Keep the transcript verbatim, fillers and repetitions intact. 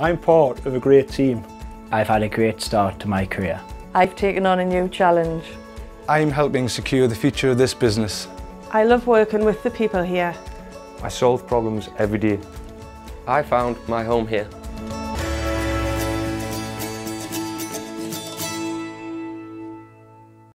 I'm part of a great team. I've had a great start to my career. I've taken on a new challenge. I'm helping secure the future of this business. I love working with the people here. I solve problems every day. I found my home here.